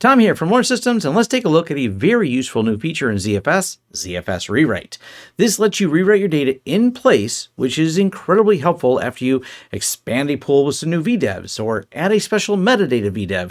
Tom here from Lawrence Systems, and let's take a look at a very useful new feature in ZFS, ZFS Rewrite. This lets you rewrite your data in place, which is incredibly helpful after you expand a pool with some new VDevs, or add a special metadata VDev,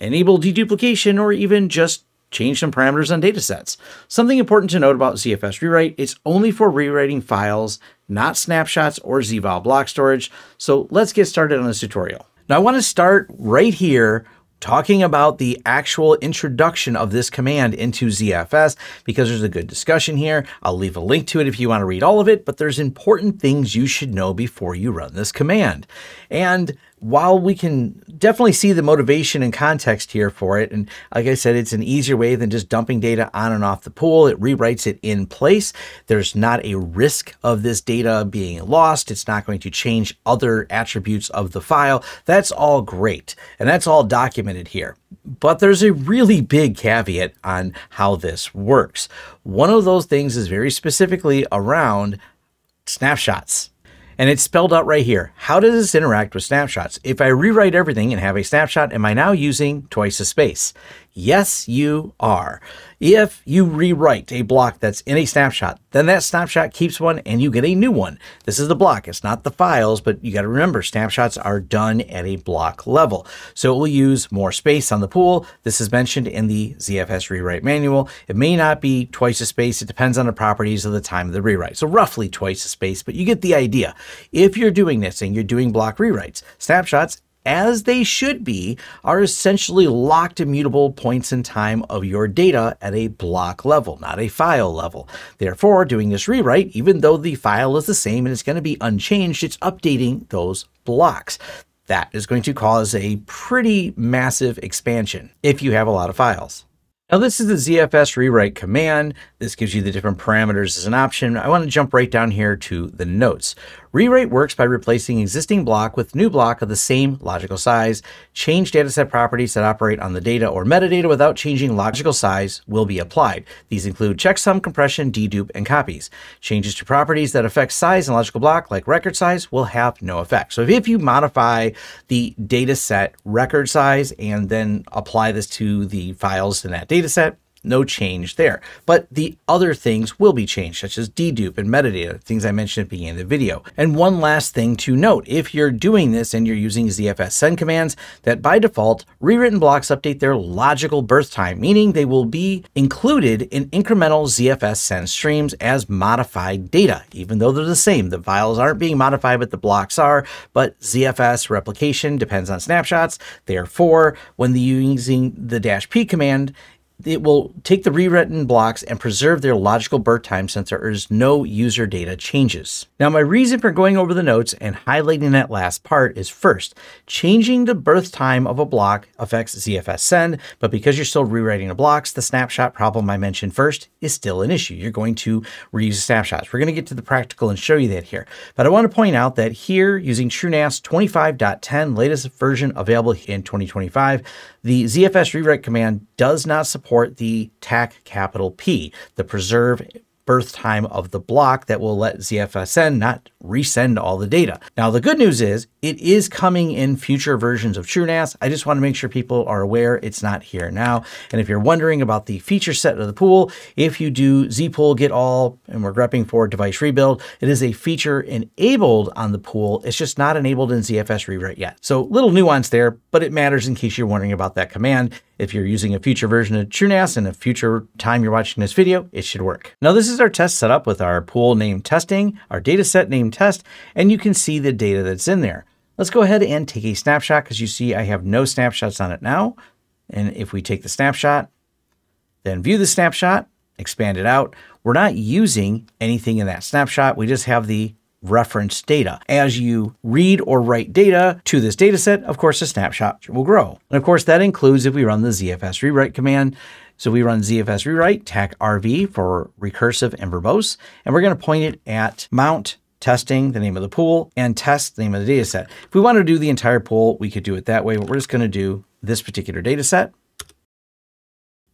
enable deduplication, or even just change some parameters on datasets. Something important to note about ZFS Rewrite, it's only for rewriting files, not snapshots or Zvol block storage. So let's get started on this tutorial. Now I want to start right here talking about the actual introduction of this command into ZFS because there's a good discussion here. I'll leave a link to it if you want to read all of it, but there's important things you should know before you run this command. And while we can definitely see the motivation and context here for it, and like I said, it's an easier way than just dumping data on and off the pool. It rewrites it in place. There's not a risk of this data being lost. It's not going to change other attributes of the file. That's all great, and that's all documented here. But there's a really big caveat on how this works. One of those things is very specifically around snapshots. And it's spelled out right here. How does this interact with snapshots? If I rewrite everything and have a snapshot, am I now using twice the space? Yes, you are. If you rewrite a block that's in a snapshot, then that snapshot keeps one and you get a new one. This is the block. It's not the files, but you got to remember snapshots are done at a block level. So it will use more space on the pool. This is mentioned in the ZFS Rewrite manual. It may not be twice the space. It depends on the properties of the time of the rewrite. So roughly twice the space, but you get the idea. If you're doing this and you're doing block rewrites, snapshots, as they should be, are essentially locked immutable points in time of your data at a block level, not a file level. Therefore, doing this rewrite, even though the file is the same and it's going to be unchanged, it's updating those blocks. That is going to cause a pretty massive expansion if you have a lot of files. Now this is the ZFS Rewrite command. This gives you the different parameters as an option. I want to jump right down here to the notes. Rewrite works by replacing existing block with new block of the same logical size. Change dataset properties that operate on the data or metadata without changing logical size will be applied. These include checksum, compression, dedupe, and copies. Changes to properties that affect size and logical block, like record size, will have no effect. So if you modify the dataset record size and then apply this to the files in that data set, no change there. But the other things will be changed, such as dedupe and metadata, things I mentioned at the beginning of the video. And one last thing to note, if you're doing this and you're using ZFS send commands, that by default, rewritten blocks update their logical birth time, meaning they will be included in incremental ZFS send streams as modified data, even though they're the same. The files aren't being modified, but the blocks are. But ZFS replication depends on snapshots. Therefore, when you're using the -p command, it will take the rewritten blocks and preserve their logical birth time since there is no user data changes. Now, my reason for going over the notes and highlighting that last part is first, changing the birth time of a block affects ZFS send, but because you're still rewriting the blocks, the snapshot problem I mentioned first is still an issue. You're going to reuse snapshots. We're going to get to the practical and show you that here, but I want to point out that here using TrueNAS 25.10, latest version available in 2025, the ZFS Rewrite command does not support the -P, the preserve birth time of the block that will let ZFS send not resend all the data. Now, the good news is it is coming in future versions of TrueNAS. I just want to make sure people are aware it's not here now. And if you're wondering about the feature set of the pool, if you do zpool get all, and we're grepping for device rebuild, it is a feature enabled on the pool. It's just not enabled in ZFS Rewrite yet. So little nuance there, but it matters in case you're wondering about that command. If you're using a future version of TrueNAS in a future time you're watching this video, it should work. Now this is our test setup with our pool named testing, our dataset named test, and you can see the data that's in there. Let's go ahead and take a snapshot because you see I have no snapshots on it now. And if we take the snapshot, then view the snapshot, expand it out, we're not using anything in that snapshot. We just have the reference data. As you read or write data to this data set, of course, the snapshot will grow. And of course, that includes if we run the ZFS Rewrite command. So we run ZFS Rewrite, -RV for recursive and verbose, and we're going to point it at mount testing, the name of the pool, and test, the name of the data set. If we want to do the entire pool, we could do it that way, but we're just going to do this particular data set.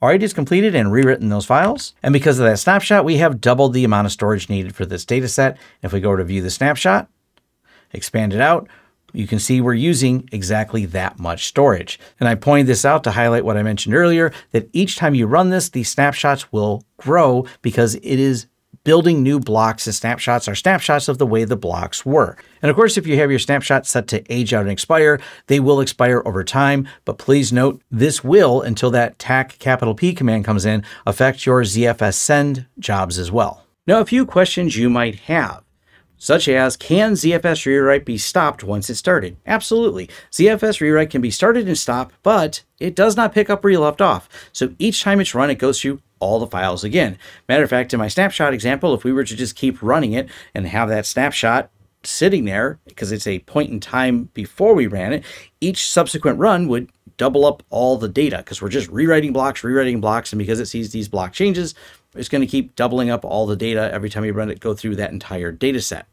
All right, it's completed and rewritten those files. And because of that snapshot, we have doubled the amount of storage needed for this data set. If we go to view the snapshot, expand it out, you can see we're using exactly that much storage. And I pointed this out to highlight what I mentioned earlier, that each time you run this, these snapshots will grow because it is building new blocks, and snapshots are snapshots of the way the blocks were. And of course, if you have your snapshots set to age out and expire, they will expire over time. But please note, this will, until that TAC P command comes in, affect your ZFS send jobs as well. Now, a few questions you might have, such as, can ZFS Rewrite be stopped once it's started? Absolutely. ZFS Rewrite can be started and stopped, but it does not pick up where you left off. So each time it's run, it goes through all the files again. Matter of fact, in my snapshot example, if we were to just keep running it and have that snapshot sitting there, because it's a point in time before we ran it, each subsequent run would double up all the data because we're just rewriting blocks, and because it sees these block changes, it's going to keep doubling up all the data every time you run it, go through that entire data set.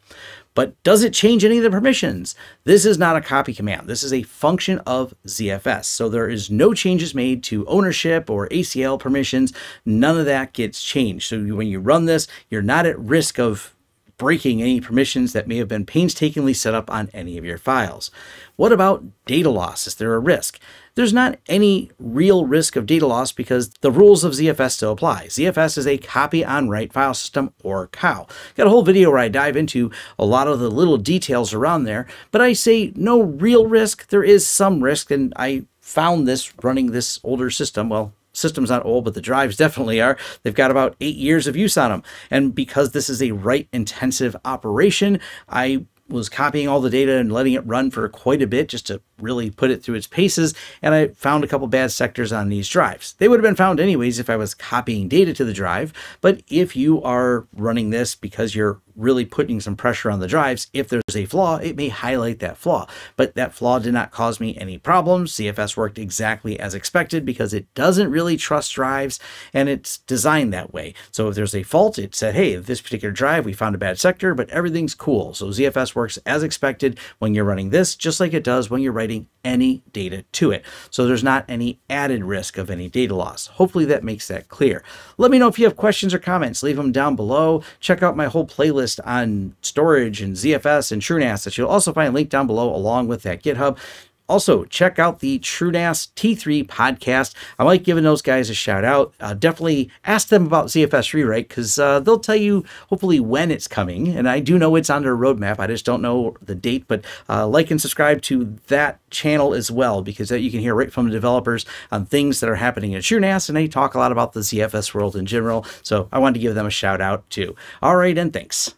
But does it change any of the permissions? This is not a copy command. This is a function of ZFS. So there is no changes made to ownership or ACL permissions. None of that gets changed. So when you run this, you're not at risk of breaking any permissions that may have been painstakingly set up on any of your files. What about data loss? Is there a risk? There's not any real risk of data loss because the rules of ZFS still apply. ZFS is a copy on write file system, or COW. Got a whole video where I dive into a lot of the little details around there, but I say no real risk. There is some risk, and I found this running this older system. Well, system's not old, but the drives definitely are. They've got about 8 years of use on them. And because this is a write intensive operation, I was copying all the data and letting it run for quite a bit just to really put it through its paces, and I found a couple bad sectors on these drives. They would have been found anyways if I was copying data to the drive, but if you are running this because you're really putting some pressure on the drives, if there's a flaw, it may highlight that flaw. But that flaw did not cause me any problems. ZFS worked exactly as expected because it doesn't really trust drives, and it's designed that way. So if there's a fault, it said, hey, this particular drive, we found a bad sector, but everything's cool. So ZFS works as expected when you're running this, just like it does when you're writing any data to it. So there's not any added risk of any data loss. Hopefully that makes that clear. Let me know if you have questions or comments. Leave them down below. Check out my whole playlist on storage and ZFS and TrueNAS that you'll also find linked down below along with that GitHub. Also, check out the TrueNAS T3 podcast. I like giving those guys a shout out. Definitely ask them about ZFS Rewrite because they'll tell you hopefully when it's coming. And I do know it's on their roadmap. I just don't know the date, but like and subscribe to that channel as well because you can hear right from the developers on things that are happening at TrueNAS, and they talk a lot about the ZFS world in general. So I wanted to give them a shout out too. All right, and thanks.